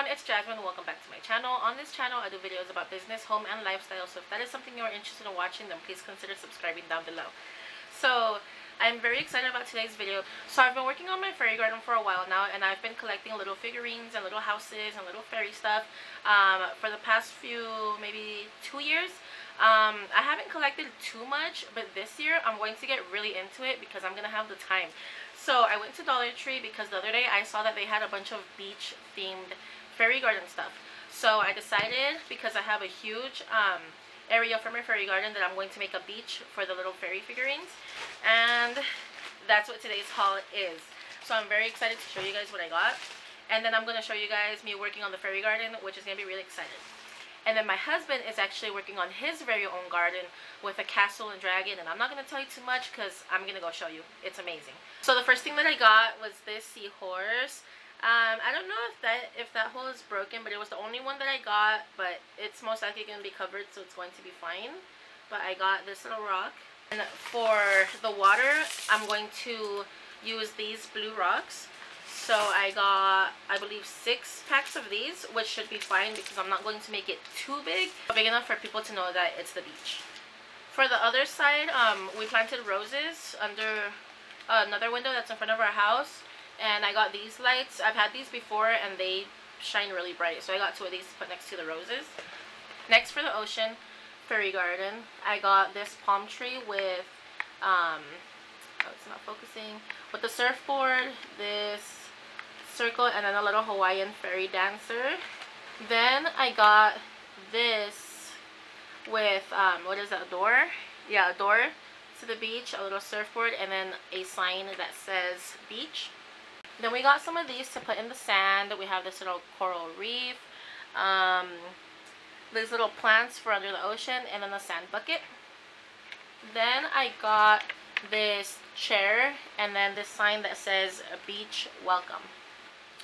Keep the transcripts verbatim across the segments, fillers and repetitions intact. everyone, it's Jasmine. Welcome back to my channel. On this channel, I do videos about business, home, and lifestyle. So if that is something you are interested in watching, then please consider subscribing down below. So I'm very excited about today's video. So I've been working on my fairy garden for a while now, and I've been collecting little figurines and little houses and little fairy stuff um, for the past few, maybe two years. Um, I haven't collected too much, but this year I'm going to get really into it because I'm going to have the time. So I went to Dollar Tree because the other day I saw that they had a bunch of beach-themed fairy garden stuff. So I decided, because I have a huge um, area for my fairy garden, that I'm going to make a beach for the little fairy figurines. And that's what today's haul is. So I'm very excited to show you guys what I got. And then I'm going to show you guys me working on the fairy garden, which is going to be really exciting. And then my husband is actually working on his very own garden with a castle and dragon. And I'm not going to tell you too much because I'm going to go show you. It's amazing. So the first thing that I got was this seahorse. Um, I don't know if that if that hole is broken, but it was the only one that I got. But it's most likely going to be covered, so it's going to be fine. But I got this little rock. And for the water, I'm going to use these blue rocks. So I got, I believe, six packs of these, which should be fine because I'm not going to make it too big. Big enough for people to know that it's the beach. For the other side, um, we planted roses under another window that's in front of our house. And I got these lights. I've had these before and they shine really bright. So I got two of these to put next to the roses. Next, for the ocean fairy garden, I got this palm tree with... Um, oh, it's not focusing. With the surfboard, this... circle, and then a little Hawaiian fairy dancer. Then I got this with um what is that, a door? Yeah, a door to the beach, a little surfboard, and then a sign that says beach. Then we got some of these to put in the sand. We have this little coral reef, um these little plants for under the ocean, and then a sand bucket. Then I got this chair and then this sign that says beach welcome.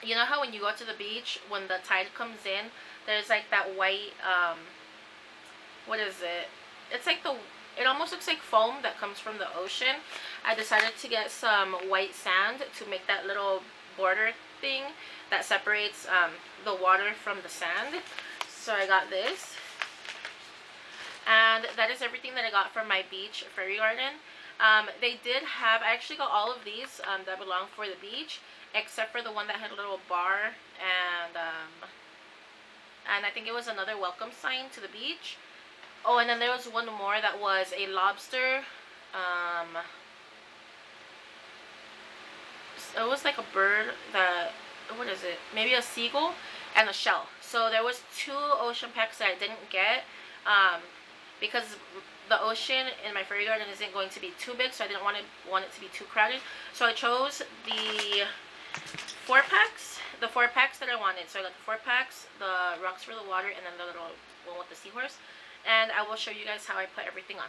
You know how when you go to the beach, when the tide comes in, there's like that white, um, what is it? It's like the, it almost looks like foam that comes from the ocean. I decided to get some white sand to make that little border thing that separates um, the water from the sand. So I got this. And that is everything that I got from my beach fairy garden. Um, they did have, I actually got all of these um, that belong for the beach, except for the one that had a little bar and um, and I think it was another welcome sign to the beach. Oh, and then there was one more that was a lobster. Um, it was like a bird that, what is it? Maybe a seagull and a shell. So there was two ocean packs that I didn't get um, because the ocean in my fairy garden isn't going to be too big, so I didn't want it, want it to be too crowded. So I chose the... four packs the four packs that I wanted. So I got the four packs, the rocks for the water, and then the little one with the seahorse, and I will show you guys how I put everything on.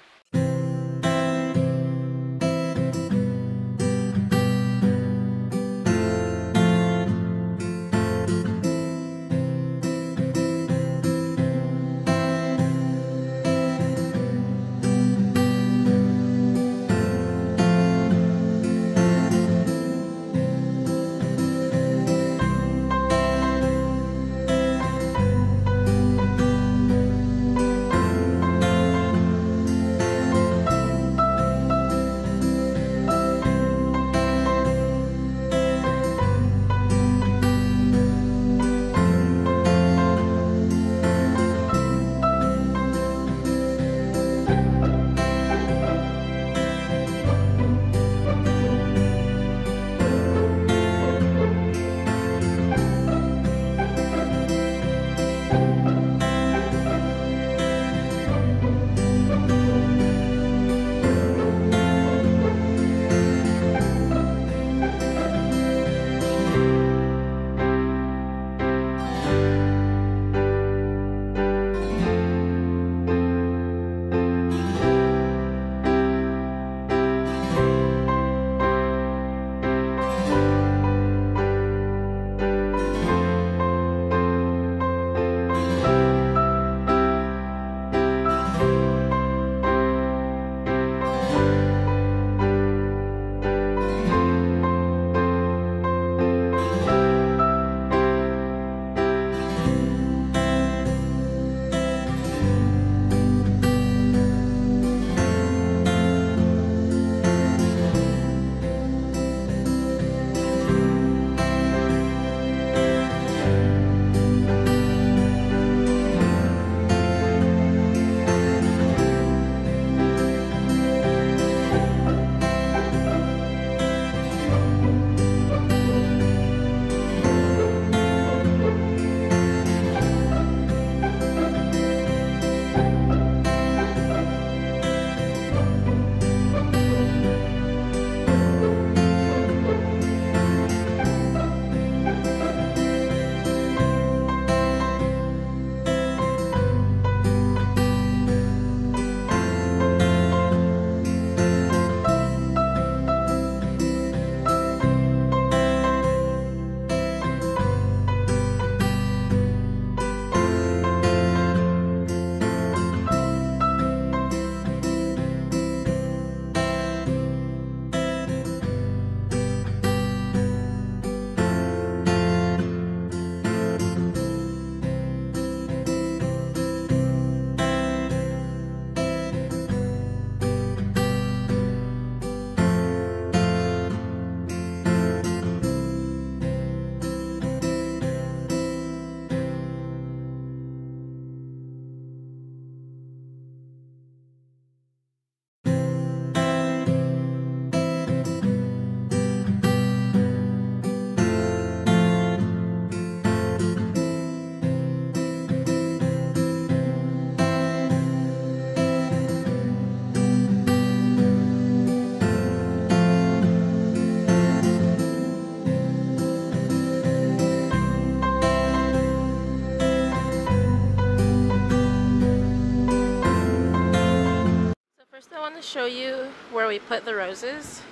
show you where we put the roses.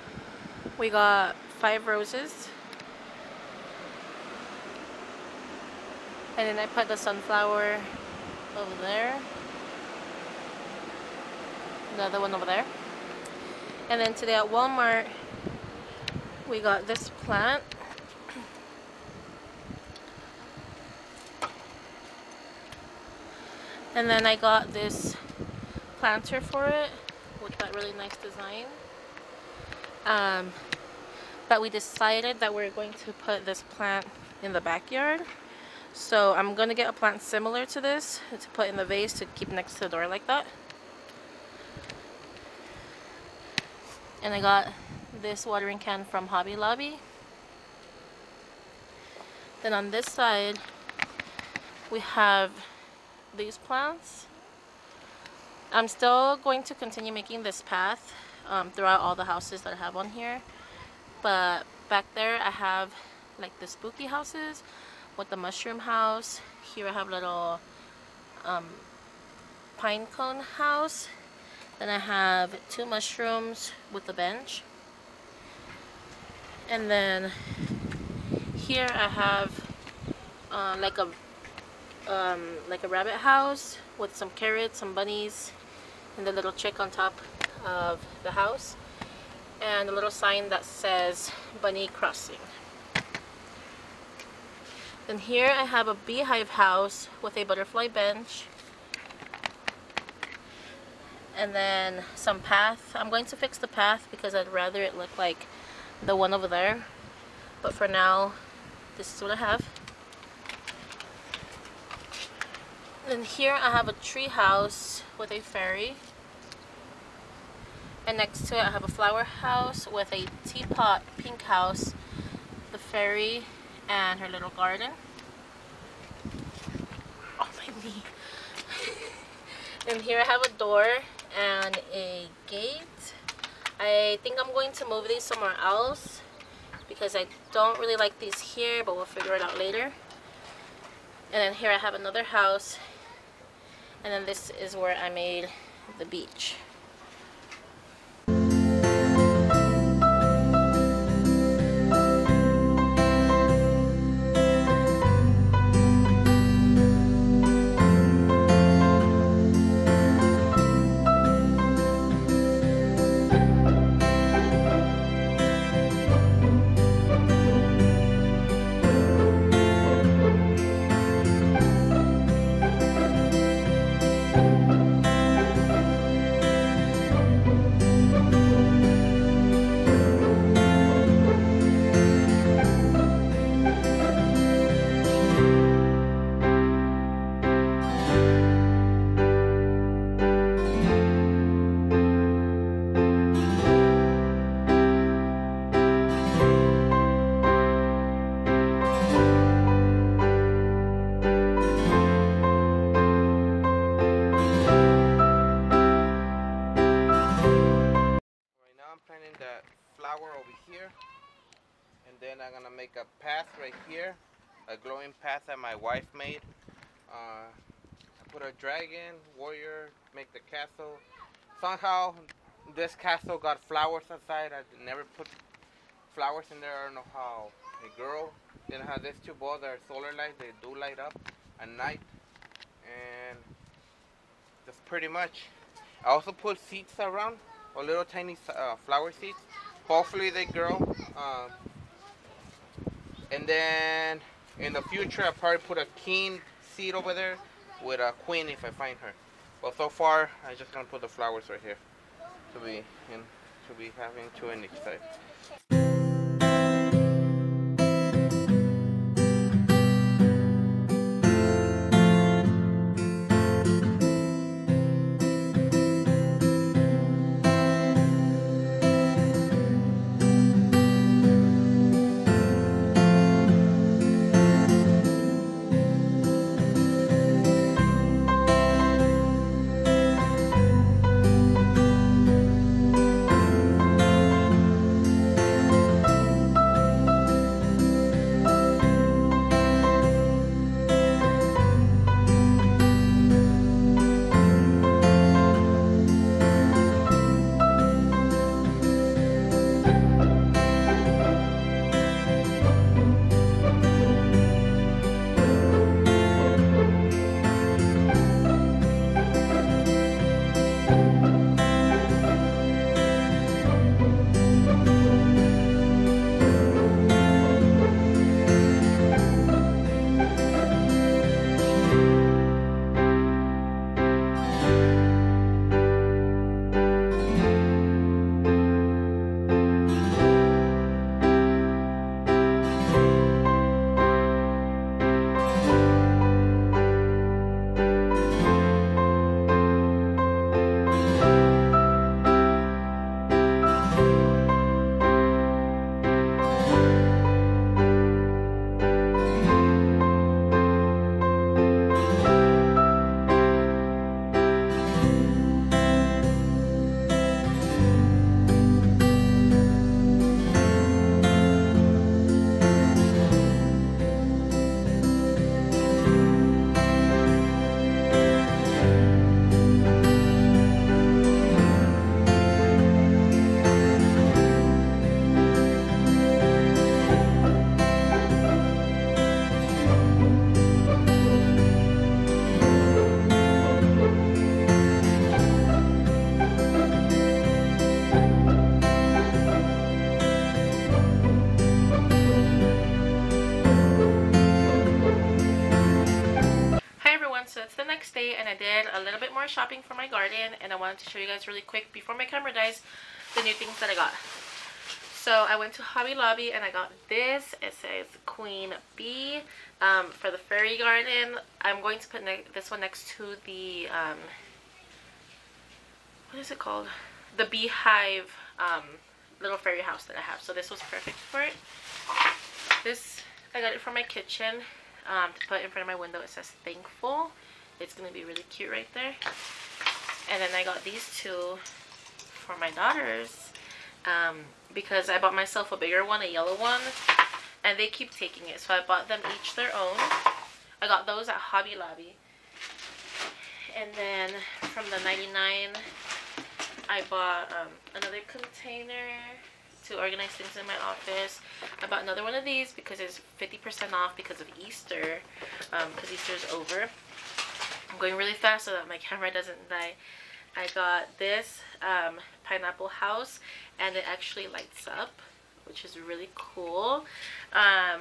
We got five roses. And then I put the sunflower over there. Another one over there. And then today at Walmart, we got this plant. And then I got this planter for it with that really nice design. Um, but we decided that we're going to put this plant in the backyard. So I'm going to get a plant similar to this to put in the vase to keep next to the door like that. And I got this watering can from Hobby Lobby. Then on this side, we have these plants. I'm still going to continue making this path um, throughout all the houses that I have on here. But back there, I have like the spooky houses with the mushroom house. Here I have little um, pine cone house. Then I have two mushrooms with a bench. And then here I have uh, like a um, like a rabbit house with some carrots, some bunnies, and the little chick on top of the house, and a little sign that says bunny crossing. Then here I have a beehive house with a butterfly bench, and then some path. I'm going to fix the path because I'd rather it look like the one over there, but for now this is what I have. Then here I have a tree house with a fairy, and next to it I have a flower house with a teapot pink house, the fairy, and her little garden. Oh my knee. And here I have a door and a gate. I think I'm going to move these somewhere else because I don't really like these here, but we'll figure it out later. And then here I have another house, and then this is where I made the beach. I'm gonna make a path right here, a glowing path that my wife made. Uh, I put a dragon, warrior, make the castle. Somehow this castle got flowers inside. I never put flowers in there. I don't know how. A girl. Then I have these two balls that are solar lights. They do light up at night. And that's pretty much. I also put seeds around, or little tiny uh, flower seeds. Hopefully they grow. Uh, And then in the future, I'll probably put a king seed over there with a queen if I find her. But so far, I'm just gonna put the flowers right here to be in, to be having two in each side. Thursday and I did a little bit more shopping for my garden, and I wanted to show you guys really quick before my camera dies the new things that I got. So I went to Hobby Lobby and I got this. It says Queen Bee um, for the fairy garden. I'm going to put this one next to the, um, what is it called? The beehive um, little fairy house that I have. So this was perfect for it. This, I got it for my kitchen um, to put in front of my window. It says thankful. It's going to be really cute right there. And then I got these two for my daughters. Um, because I bought myself a bigger one, a yellow one, and they keep taking it, so I bought them each their own. I got those at Hobby Lobby. And then from the ninety-nine, I bought um, another container to organize things in my office. I bought another one of these because it's fifty percent off because of Easter, um, because Easter is over. I'm going really fast so that my camera doesn't die. I got this um, pineapple house, and it actually lights up, which is really cool. Um,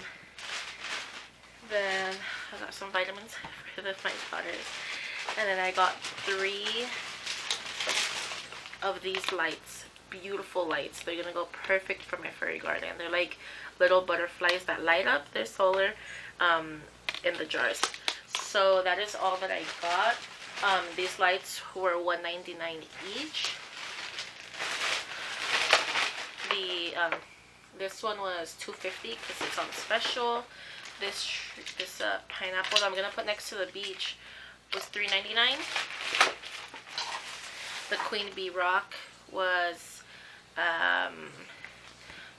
then I got some vitamins for the my daughters, and then I got three of these lights, beautiful lights. They're gonna go perfect for my fairy garden. They're like little butterflies that light up. They're solar um, in the jars. So that is all that I got. Um, these lights were one ninety-nine each. The um, this one was two fifty because it's on special. This this uh, pineapple that I'm gonna put next to the beach was three ninety-nine. The Queen Bee rock was um,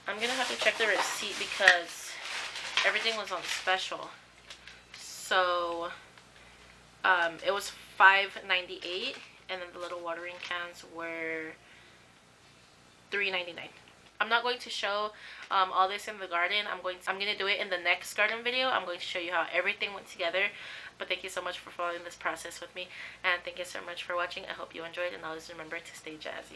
I'm gonna have to check the receipt because everything was on special. So um, it was five ninety-eight, and then the little watering cans were three ninety-nine. I'm not going to show um, all this in the garden. I'm going to, I'm going to do it in the next garden video. I'm going to show you how everything went together. But thank you so much for following this process with me, and thank you so much for watching. I hope you enjoyed, and always remember to stay jazzy.